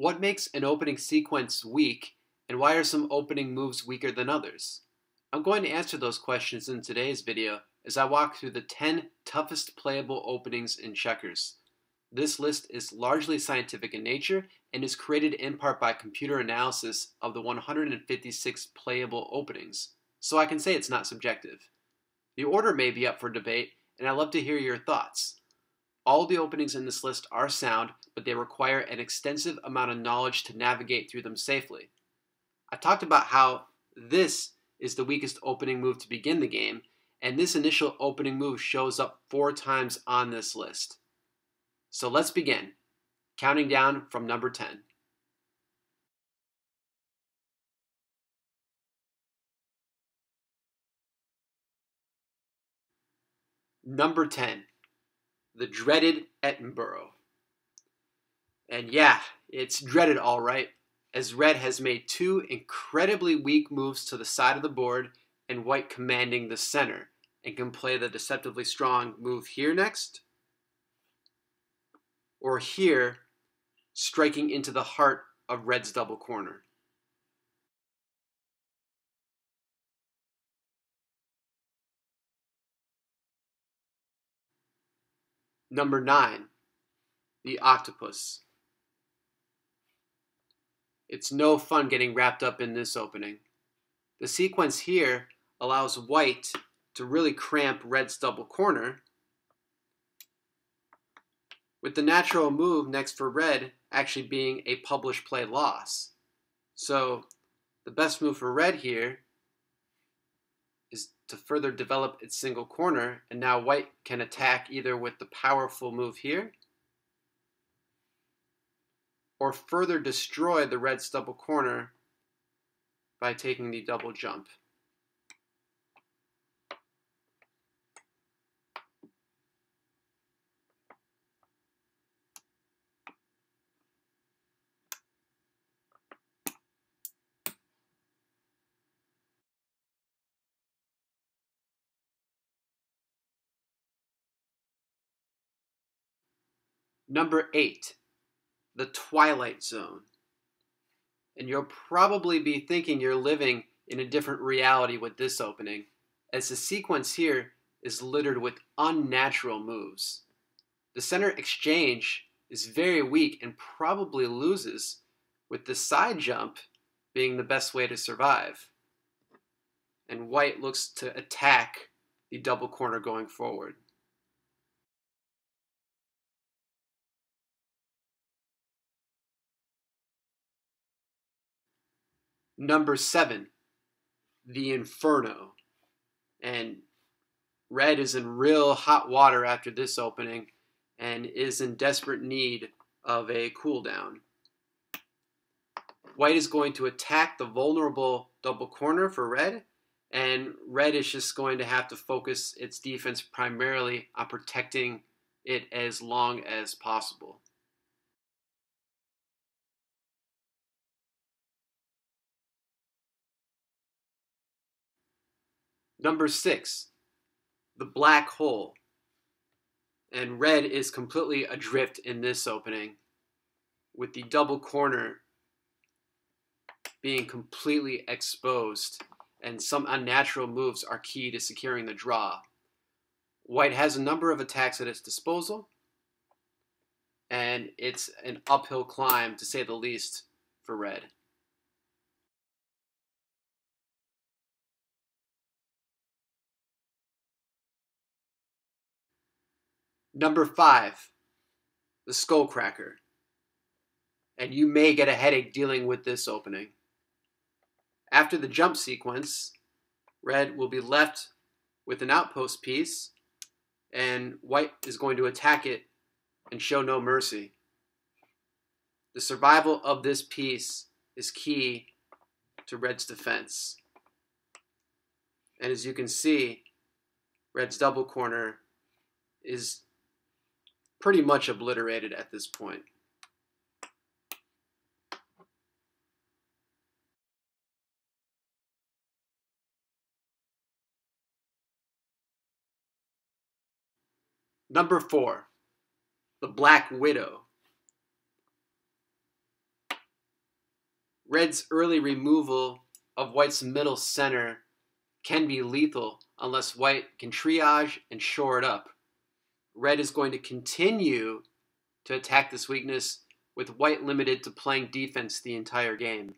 What makes an opening sequence weak, and why are some opening moves weaker than others? I'm going to answer those questions in today's video as I walk through the 10 toughest playable openings in checkers. This list is largely scientific in nature and is created in part by computer analysis of the 156 playable openings, so I can say it's not subjective. The order may be up for debate, and I'd love to hear your thoughts. All the openings in this list are sound, but they require an extensive amount of knowledge to navigate through them safely. I talked about how this is the weakest opening move to begin the game, and this initial opening move shows up 4 times on this list. So let's begin, counting down from number 10. Number 10. The dreaded Edinburgh. And yeah, it's dreaded all right, as red has made 2 incredibly weak moves to the side of the board and white commanding the center, and can play the deceptively strong move here next, or here, striking into the heart of red's double corner. Number 9, the octopus. It's no fun getting wrapped up in this opening. The sequence here allows white to really cramp red's double corner, with the natural move next for red actually being a published play loss. So the best move for red here is to further develop its single corner, and now white can attack either with the powerful move here or further destroy the red's double corner by taking the double jump. Number 8, the Twilight Zone. And you'll probably be thinking you're living in a different reality with this opening, as the sequence here is littered with unnatural moves. The center exchange is very weak and probably loses, with the side jump being the best way to survive. And white looks to attack the double corner going forward. Number 7, the Inferno. And red is in real hot water after this opening and is in desperate need of a cooldown. White is going to attack the vulnerable double corner for red, and red is just going to have to focus its defense primarily on protecting it as long as possible. Number 6, the black hole. And red is completely adrift in this opening, with the double corner being completely exposed, and some unnatural moves are key to securing the draw. White has a number of attacks at its disposal, and it's an uphill climb, to say the least, for red. Number 5, the Skullcracker. And you may get a headache dealing with this opening. After the jump sequence, red will be left with an outpost piece, and white is going to attack it and show no mercy. The survival of this piece is key to red's defense. And as you can see, red's double corner is pretty much obliterated at this point. Number 4, the Black Widow. Red's early removal of White's middle center can be lethal unless White can triage and shore it up. Red is going to continue to attack this weakness, with White limited to playing defense the entire game.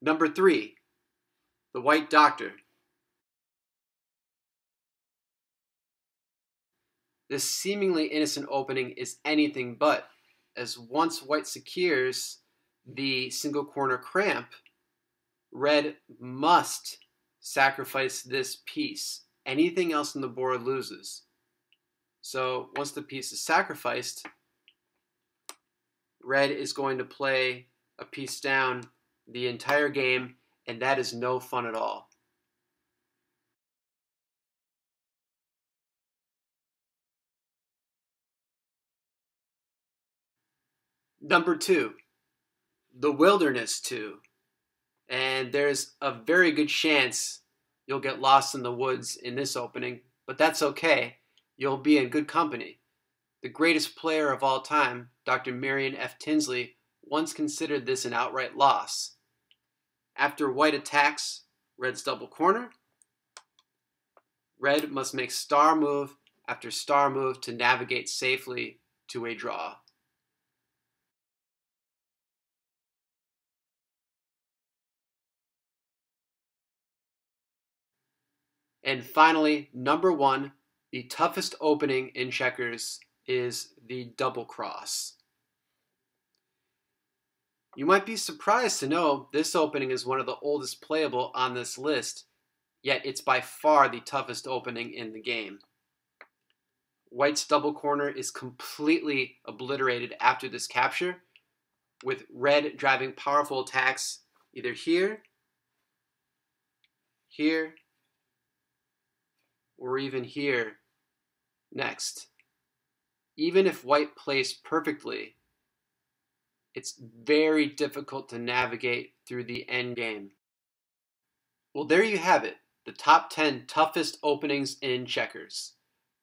Number 3, the White Doctor. This seemingly innocent opening is anything but, as once White secures the single corner cramp, Red must sacrifice this piece. Anything else on the board loses. So once the piece is sacrificed, Red is going to play a piece down the entire game, and that is no fun at all. Number 2, the Wilderness 2. And there's a very good chance you'll get lost in the woods in this opening, but that's okay. You'll be in good company. The greatest player of all time, Dr. Marion F. Tinsley, once considered this an outright loss. After White attacks Red's double corner, Red must make star move after star move to navigate safely to a draw. And finally, number 1, the toughest opening in checkers is the double cross. You might be surprised to know this opening is one of the oldest playable on this list, yet it's by far the toughest opening in the game. White's double corner is completely obliterated after this capture, with Red driving powerful attacks either here, here, or even here next. Even if White plays perfectly, it's very difficult to navigate through the end game. Well, there you have it, the top 10 toughest openings in checkers.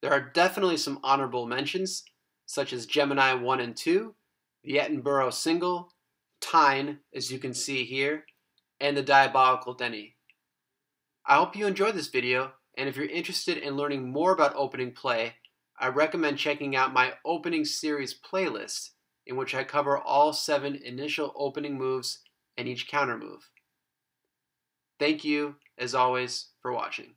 There are definitely some honorable mentions, such as Gemini 1 and 2, the Attenborough Single, Tyne, as you can see here, and the Diabolical Denny. I hope you enjoyed this video. And if you're interested in learning more about opening play, I recommend checking out my opening series playlist, in which I cover all 7 initial opening moves and each counter move. Thank you, as always, for watching.